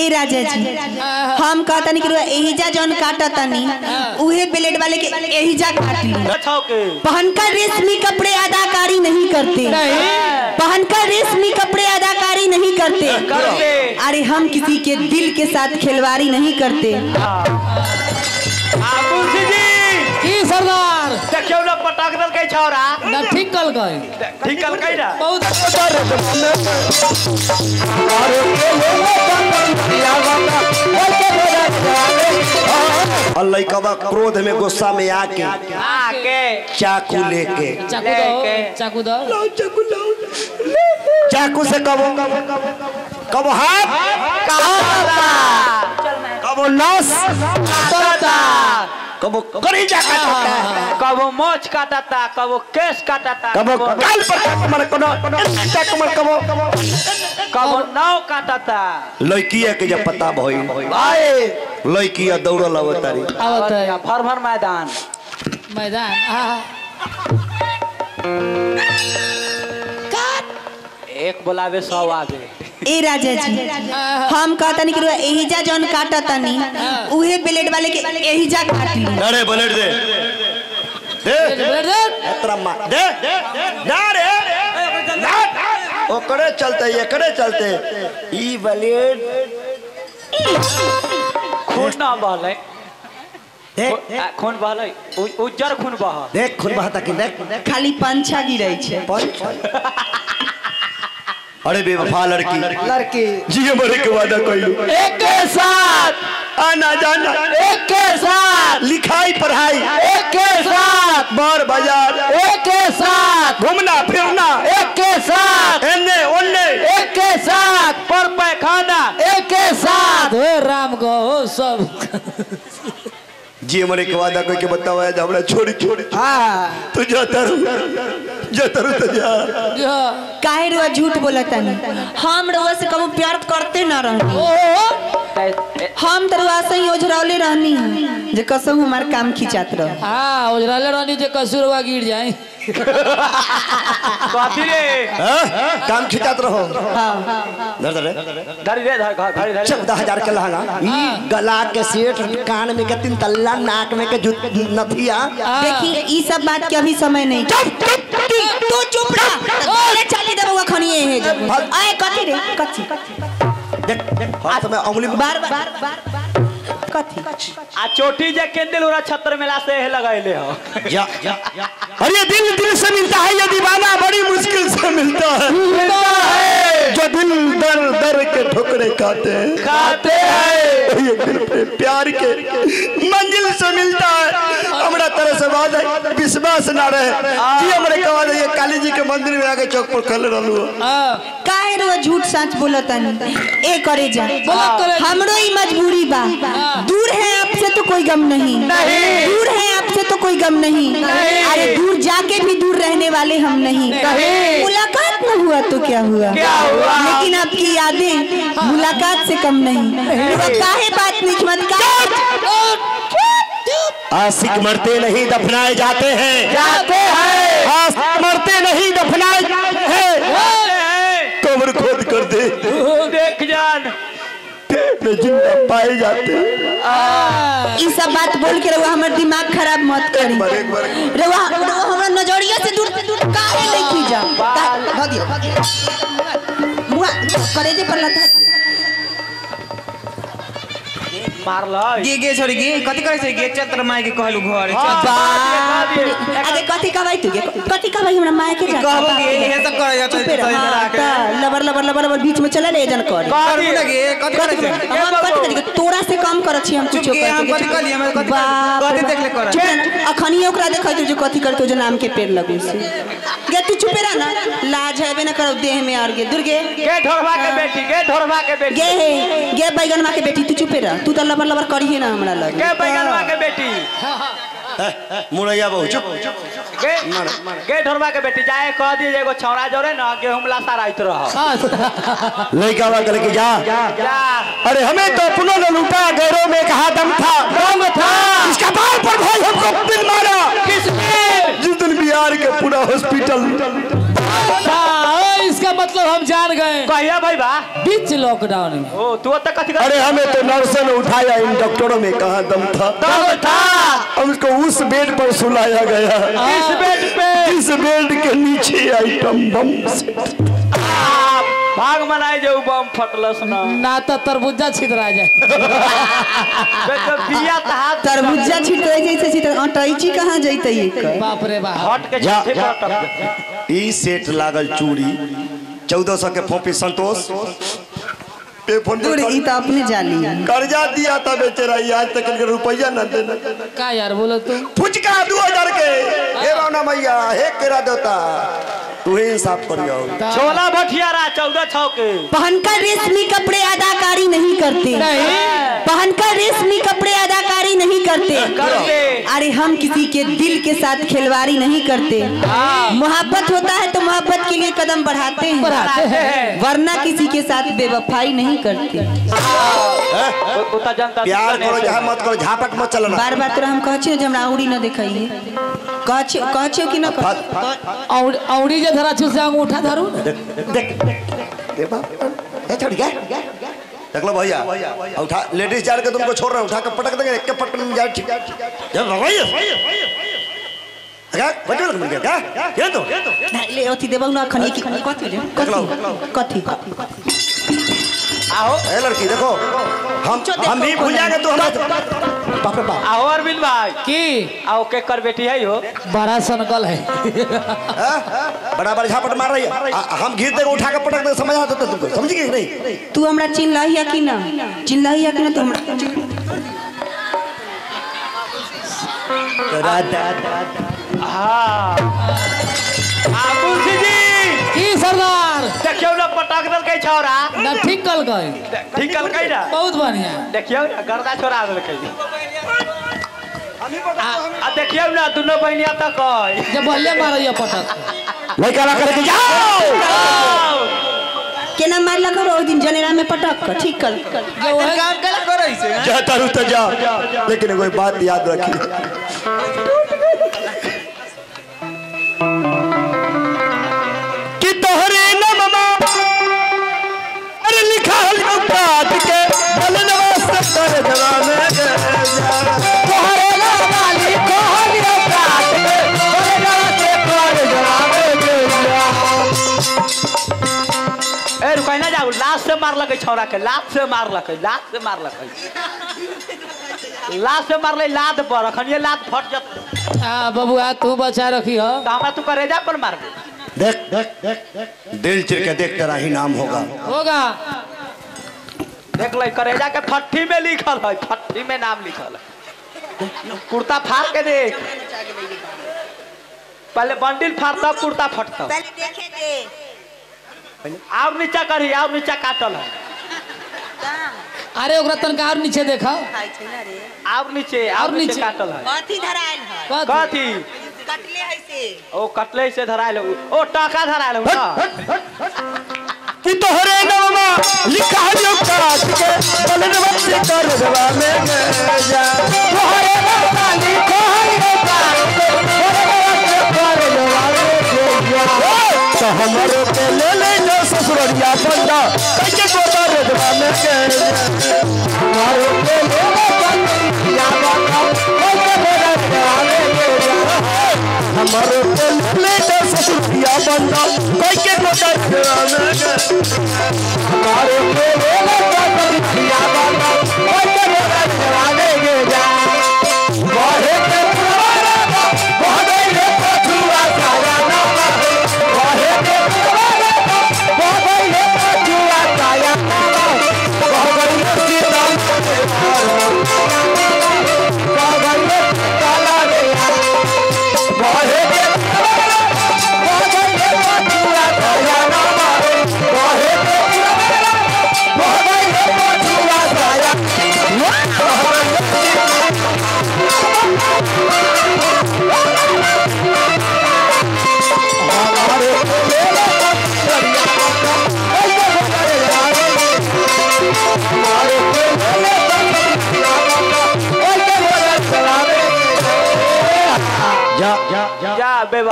ए राजा जी हम कहतनी कि एहिजा जन काटतनी उहे ब्लेड वाले के एहिजा काटी पहनकर रेशमी कपड़े अदाकारी नहीं करते, पहनकर रेशमी कपड़े अदाकारी नहीं करते। अरे हम किसी के दिल के साथ खिलवाड़ी नहीं करते। सरदार देखियो ना पटाख दल के छौरा ना ठीक कल गए ना बहुत डर और के लोग बंदिया वाला के डर और लइकावा क्रोध में गुस्सा में आके चाकू से कबो हाथ कबो नस कबो करीजा काटता कबो मोच काटता कबो केश काटता कबो गाल पर कमर कोनो एकटा कमर कबो कबो नाव काटता। लइकिया के जब पता भई भाई लइकिया दौड़ल अवतारी आवत भर मैदान आ काट एक बोलावे 100 आवे। ए राजा जी हम कहतनी कि एहिजा जन काटतनी उहे ब्लेड वाले के एहिजा काटी। अरे ब्लेड दे दे ब्लेड एतरा मार दे ना रे ओकरे चलते एकरे चलते ई ब्लेड खून ना बहले खून बहले उज्जर खून बह देख खून बहता कि देख खाली पंछा गिरै छै पंछ। अरे बेवफा लड़की जी मरे के वादा कइलू एक के साथ आना जाना एक के साथ लिखाई पढ़ाई एक के साथ बार बाजार एक के साथ घूमना फिरना एक के साथ एने ओने एक के साथ पर पैखाना एक के साथ हे राम गो सब जी मरे के वादा कह के बतावा जा हमरा छोड़ी हां तू जाता रहू तो जा काहे रुआ झूठ बोलता नहीं हम रुआ से कबो प्यार करते ना रहनी हम तरुआ से ओझराले रहनी जे कसो हमार काम खिचात रह हां ओझराले रहनी जे कसुरवा गिर जाए काती रे काम खिचात रहो हां धर रे 10000 के लहंगा ई गला के सेठ कान में के तीन तल्ला नाक में के नथिया देखी ई सब बात के अभी समय नहीं। तू चुप रह तोरे चाली देबो खनिए हे जब ए कथि रे कथि देख हाथ में अंगुली बार कथि आ चोटी जे केंदल उरा छतर मेला से लगाइले हो जा। अरे दिल से मिलता है ये दीवाना बड़ी मुश्किल से मिलता है जो दिल दर के ठोकरे खाते हैं ये दिल पे प्यार के मंजिल से मिलता है हमरा तरह से बात है विश्वास ना रहे जी हमरे कहवा दे काली जी के मंदिर में आके चौक पर खले रहलू काहे रो झूठ सच बोलतनी ए करे जा हमरो ही मजबूरी बा दूर है आपसे तो कोई गम नहीं दूर है आपसे तो कोई गम नहीं अरे दूर जाके भी दूर रहने वाले हम नहीं मुलाकात न हुआ तो क्या हुआ लेकिन आपकी यादें मुलाकात से कम नहीं काहे बात नीच मत आशिक मरते नहीं दफनाए जाते हैं आशिक मरते नहीं दफनाए जाते हैं कब्र खोद कर दे देख जान जिंदा पाए जाते इस सब बात बोल के रहुआ हमारे दिमाग खराब मत करी रहुआ हमरा नजरिया से दूर काहे लेके जा मुआ करे दे पर लता मारला गे छोरी गे कथि करै छै गे चतर माय के कहलु घर अरे कथि कहबै तू गे कथि कहबै हमरा माय के कहबो गे हे सब करै जातै तोरा लबर बीच में चले ले जन कर करू ना गे कथि करै छै हम कथि करै तोरा से काम करै छी हम कुछो करै हम कथि कहलियै हम कथि देखले करै अखनी ओकरा देखै तू जे कथि करतौ जे नाम के पेड़ लगै छै गे तू चुप रह ना लाज हैबे ना करौ देह में और गे दुर्गे गे ढोरवा के बेटी गे बैगन मां के बेटी तू चुप रह तू लबर करी ना हमरा लग के बैगनवा के बेटी मुरैया बहु चुप गे ढोरवा के बेटी जाए कह दी एगो छौरा जोरे ना के हमला साराइत रह लइकावा के लेके जा अरे हमें तो अपनो न लूटा गैरों में कहा दम था इसका बाल पर भाई हमको पिन मारा किसने जिस दिन बिहार के पूरा हॉस्पिटल था इसका मतलब हम जान गए कहिया भाई बा बीच लॉकडाउन में ओ तू तो कथि अरे हमें तो नर्स ने उठाया इन डॉक्टरों में कहां दम था हमको उस बेड पर सुलाया गया इस बेड के नीचे आइटम बम भाग मनाए जो बम फटलस ना तो तरबूजा छिदरा जाए बेटा बिया तहा तरबूजा छिटै जैसे छिटै अटैची कहां जइतै बाप रे बाप हट के छठे पर ई सेट लागल चूड़ी 1400 के फोपी संतोष पे फोन दूर ई त अपने जाली कर्जा दिया त बेचारा आज तक के रुपया न देना का यार बोलो तू फुचका 2000 के हे बावना मैया हे केरा देवता तू ही हिसाब करियो छोला भठियारा 1400 के पहनकर रेशमी कपड़े अदाकारी नहीं करते पहनकर रेशमी कपड़े अदाकारी नहीं करते अरे हम किसी के दिल के साथ खिलवाड़ी नहीं करते मोहब्बत होता है तो मोहब्बत के लिए कदम बढ़ाते हैं। वरना किसी के साथ बेवफाई नहीं करते प्यार करो मत करो झापट मत चलना बार बार तोरा हम कहछियो जे हमरा औरी न देखाइए कहछियो कि न और औरी जे धरा छु से अंगूठा धरू देख ए बाप ए छोड़ गया देखलो भैया उठा लेडीज जाड़ के तुमको छोड़ रहा उठा के पटक देंगे एक के पटक में जाए ठीक जा भैया अगर बटल मिल गया का ये तो ले ओथि देबौ ना खनी की कथी आओ ए लड़की देखो हम भी भूल जाएंगे तो हम बाप रे बाप आओ अरविंद भाई की आओ के कर बेटी है हो बड़ा सनकल है बराबर झापट मार रही है हम घिर दे उठा के पटक दे समझ आता तुमको समझ गई नहीं तू हमरा चिल्लाइया कि ना तुम राधा हां आपू जी की सरदार देखियो ना पटक दल के छोरा ना ठीक कल गए ना बहुत बढ़िया देखियो ना गर्दा छोरा दल के आ देखियो ना दोनों बहनिया तक जब बल्ले मारैया पटक लइका ला करके जाओ केना मारला करो ओ दिन जनेरा में पटक ठीक कल जो काम कला करै से जा तारू त जा लेकिन कोई बात याद रखी कि तोहरे नाम में अरे लिखा हल बात के बलनवा सत्तर जवाने जा लात से मारलक लात पर अखन ये लात फट जत आ बबुआ तू बचा रखी हो त हमरा तू करेजा पर मार देख दिल चिर के देख तेरा ही नाम होगा देख ले करेजा के फट्ठी में लिखल है फट्ठी में नाम लिखल है कुर्ता फाड़ के देख पहले बंडल फाड़ तब कुर्ता फटता पहले देखे दे और नीचा करी और नीचा काटल है अरे ओकरा तनका और नीचे देखा और नीचे काटल है कथी धराइल है कथी कटले है से ओ कटले से धराइल ओ टाका धराइल हो कि तोहरे नाम लिखा लियो काट के बलनवा से करवा में जा तोहरे नाम लिखा लियो काट के बलनवा से करवा में जा तो हमरो पे ले ससुरिया बंदा कैसे गोता रदवा में के मारो पे ले बंदा बंदा कैसे गोता रदवा में के हमरो पे ले ससुरिया बंदा कैसे गोता रदवा में के मारो पे ले बंदा बंदा कैसे गोता रदवा में के जा मारे पे मारा बहुत रे पछुआ सारा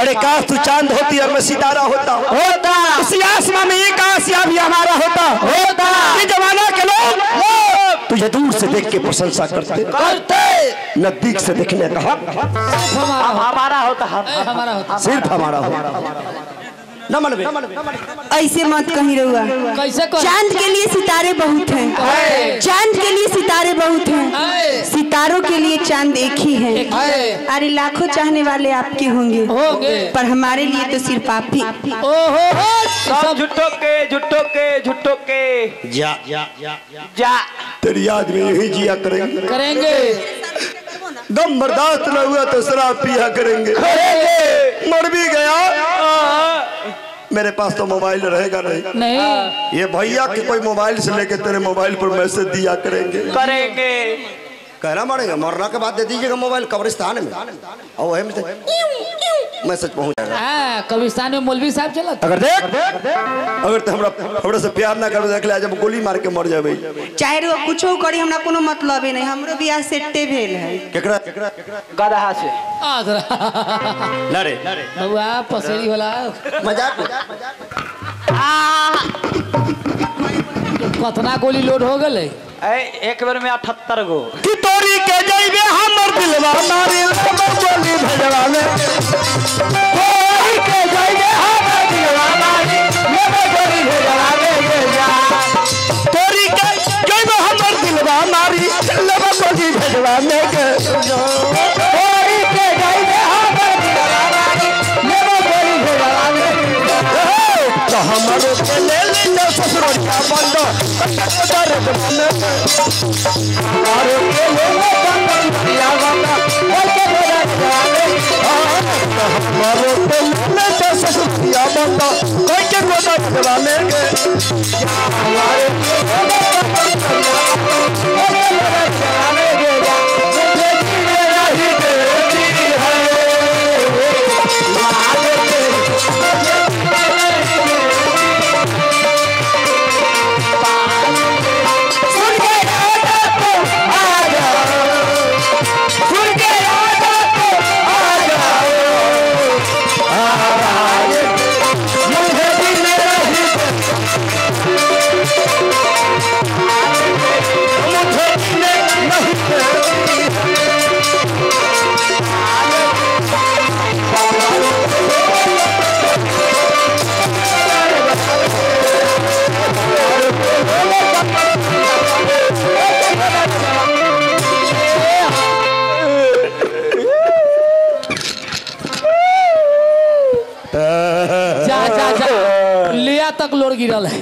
अरे काश तू चांद होती और मैं सितारा होता इसी आसमान में एक आसिया भी हमारा होता कि जमाना के लोग तुझे दूर से देख के प्रशंसा करते नजदीक से देखने का हमारा होता सिर्फ हमारा होता। ऐसे मत कहीं रहुआ, चांद के लिए सितारे बहुत हैं, चांद के लिए सितारे बहुत हैं, सितारों के लिए चांद एक ही है। अरे लाखों चाहने वाले आपके होंगे पर हमारे लिए तो सिर्फ आप ही। झुटो के जा तेरी याद में यही जिया करेंगे। दम बर्दाश्त न हुआ तो शराब पिया करेंगे। मर भी गया मेरे पास तो मोबाइल रहेगा नहीं। ये भैया कि कोई मोबाइल से लेके तेरे मोबाइल पर मैसेज दिया करेंगे। कहना पड़ेगा मरना के बाद दे दीजिएगा मोबाइल कब्रिस्तान में और मैसेज पहुंच जाएगा। कब्रिस्तान में मौलवी साहब चला अगर देख अगर तो हमरा थोड़ा सा प्यार ना करबे देखले जब गोली मार के मर जाबे चाहे रो कुछ करी हमरा कोनो मतलब ही नहीं। हमरो बियाह सेटे भेल है केकरा गधा से ना रे बबुआ पसेरी होला मजाक कतना गोली लोड हो गए एक बार में 78 गो कि तोरी के जइबे हमर दिलवा मारिल हमर गोली भेजवा में तोरी के जइबे हमर दिलवा मारिल हमर गोली भेजवा में तोरी के जइबे हमर दिलवा मारिल हमर गोली भेजवा में तोरी के जइबे हमर दिलवा मारिल हमर गोली भेजवा में तो हमरो के लेल न ससुरिया बंद लोर गिरल है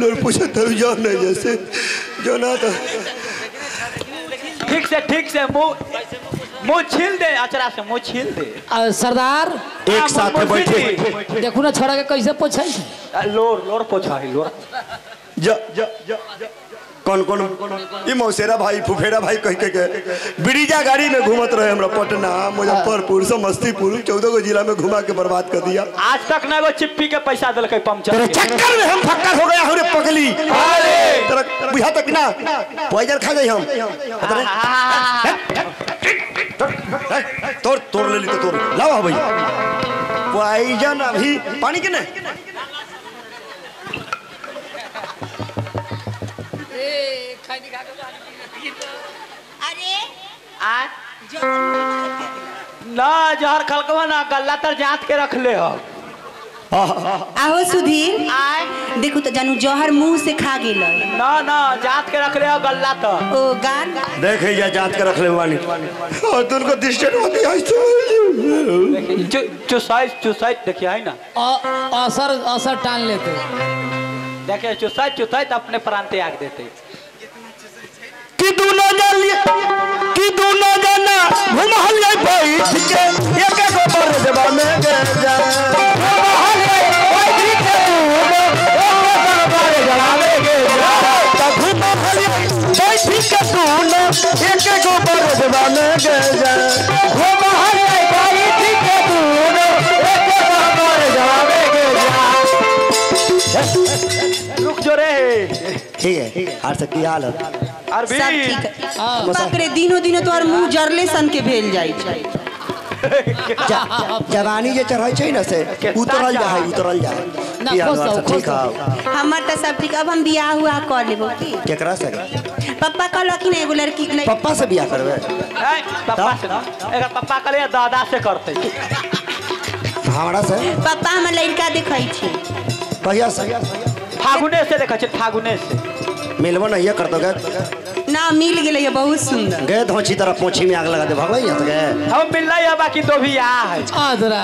लोर पूछत है जान नहीं जैसे जो ना था ठीक से मुंह छील दे अचरा से मुंह छील दे। सरदार एक साथ में बैठे देखो ना छोड़ा के कैसे पोछाई है लोर लोर पोछाई लोर जा जा कौन कौन ये मौसेरा भाई फुफेरा भाई कह के ब्रिजा गाड़ी में घूमत रहे हमरा पटना मुजफ्फरपुर समस्तीपुर 14 गो जिला में घुमा के बर्बाद कर दिया। आज तक ना वो चिप्पी के पैसा दिल के पंचर चक्कर में हम फक्का हो गया हमरे पगली अरे तेरा बुझा तक ना पॉइजन खा गई हम तोड़ ले ली तो तोड़ लाओ भाई पॉइजन अभी पानी के नहीं अरे आज ना जहर खलकवा ना गल्ला तर जांच के रख ले हो आहो सुधीर आए देखो तो जानू जहर मुंह से खा गेल ना ना जांच के रख ले हो गल्ला तो ओ गान देखे या जांच के रख ले वाली और तुमको डिस्टर्ब होती है जो जो साइज देखिए है ना असर टान लेते देखे जो साइज अपने प्रांते आग देते कि दूनो जाना घुमहल जाय भाई के एक एक पर जबा में गे जा घुमहल ओय ठीक है तू ओ बार जलावे गे जा तब घुमहल ओय ठीक है तू एक एक पर जबा में गे जा घुमहल ओय भाई ठीक है तू एक एक पर जलावे गे जा रुक जो रे ठीक है आज की हालत सब ठीक है। दिनों तो और मुंह जरले सन के भेल जाई जवानी जे चढ़ाई छै न से उतरल जाय ना ठीक है हमर त सब ठीक। अब हम बियाह हुआ कर लेबो की केकरा से? पापा कहलो कि नहीं एगो लड़की नहीं पापा से बियाह करबे। ए पापा से एकर पापा कहले दादा से करते हमरा से पापा हमर लड़का देखै छी कहिया से फागुने से देखै छी फागुने से मिलबो नहीं करतो ग ना मिल गए ये बहुत सुंदर गए धोची तरह पोछी में आग लगा दे भगवान यहाँ गए हम मिल रहा है बाकी तो भी आ है आदरा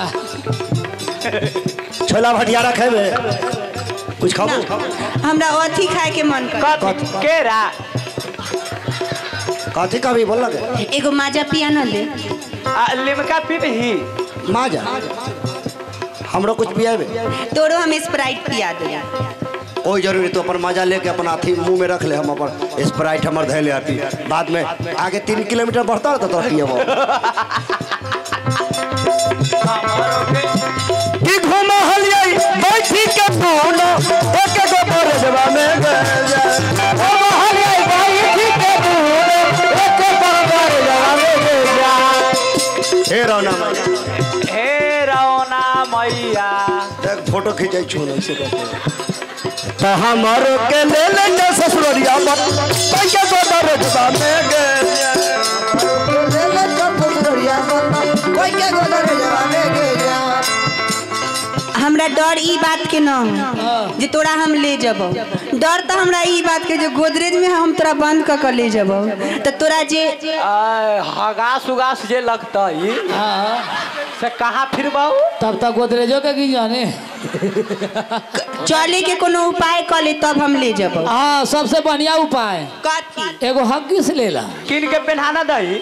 छोला भटियारा खाए में कुछ खाओ हमरा अथी खाए के मन कर केरा कथी का भी बोल लगे एगो माजा पिया न ले लिमका पी नहीं माजा हमरो कुछ पिया बे तोरो हम स्प्राइट पिया दे कोई जरूरी तो अपन मजा लेके अपन हाथी मुंह में रख ले हम अपन स्प्राइट हमर धैले आती बाद में आगे 3 किलोमीटर बढ़ता रहता तो पिए वो कि घुमा हलियै बैठी के बोलो एक गो बोल जवा में गल जा घुमा हलियै बैठी के बोलो एक गो बोल जवा में गल जा हे रौना मैया हे रौना मैया एक फोटो खिंचै छु न से कहते हमारो के ले लेंगे ससुरिया मत पैया गोदर जवा में गल जा ले लेंगे ससुरिया मत पैया गोदर जवा में गल जा हमरा डर ई बात के न हो जे तोरा हम ले जबो डर त हमरा ई बात के जे गोदरेज में हम तोरा बंद क ले जबो त तोरा जे हगास उगास जे लगता ई हां से कहां फिरबाऊ तब त गोदरेजो के की जाने चले के कोनो उपाय कर ले तब हम ले जब हाँ सबसे बढ़िया उपाय कथी एगो हक किस लेला किन के पहनाना दही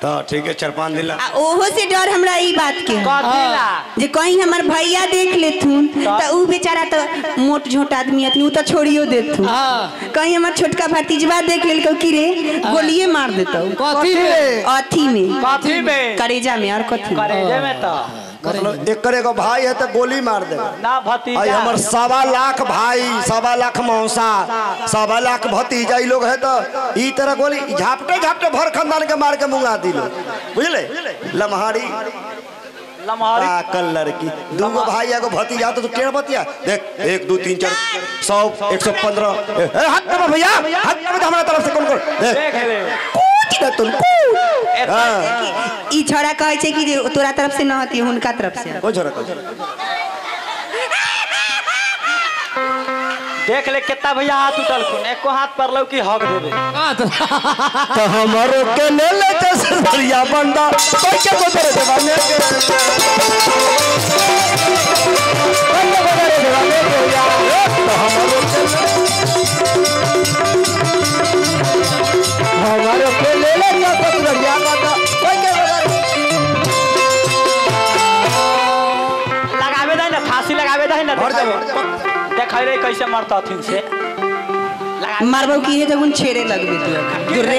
तो ठीक है 4-5 दिला ओहो से डर हमरा ई बात के कथीला जे कहीं हमर भैया देख लेथुन त ऊ बेचारा त मोट झोट आदमी अतनी ऊ त छोड़ियो देथुन हां कहीं हमर छोटका भतीजवा देख लेलको की रे गोलिए मार देतौ कथी में कथी में करेजा में और कथी करेजा में त मतलब एक करेगो भाई है तो गोली मार दे ना भतीजा आई हमर 1.25 लाख भाई 1.25 लाख मौसा 1.25 लाख भतीजा ई लोग है तो ई तरह गोली झापटे झापटे भर खानदान के मार के मुंगा दिलो बुझले लमहारी लमहारी पाकल लड़की दूगो भाई एगो भतीजा तो केर बतिया देख 1 2 3 4 100 115 ए हाथ में भैया हाथ में हमरा तरफ से कौन कर देख ले कूद दे तुम कूद ई छोरा कहै छै कि तोरा तरफ से न हती हुनका तरफ से ओ छोरा देख ले केता भैया हाथ उठलखुन एको हाथ परलौ कि हक देबे त हमरो के ले ले त सरिया बंदा कोइ के गोदर देबा में के बंदा गोदर देबा में के त हमरो के हमरो के ले ले त सरिया देखाई कैसे मरता थी से मारबो की है जब उन छेरे लग देती दुर्रे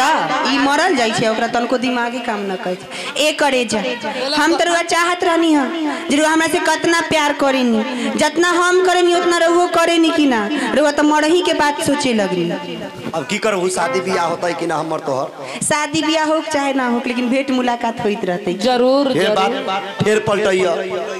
त ई मरल जाई छै ओकरा तनको दिमागी काम न करै छै ए करे जा हम तरुआ चाहत रहनी ह जरुआ हमरा से कितना प्यार करेनी जितना हम करेनी उतना रहुओ करेनी कि ना रहुआ त मरही के बात सोचे लगनी अब की करहु शादी बियाह होतै कि ना हमर तोहर शादी बियाह होक चाहे ना होक लेकिन भेंट मुलाकात होइत रहतै जरूर ये बात फेर पलटैया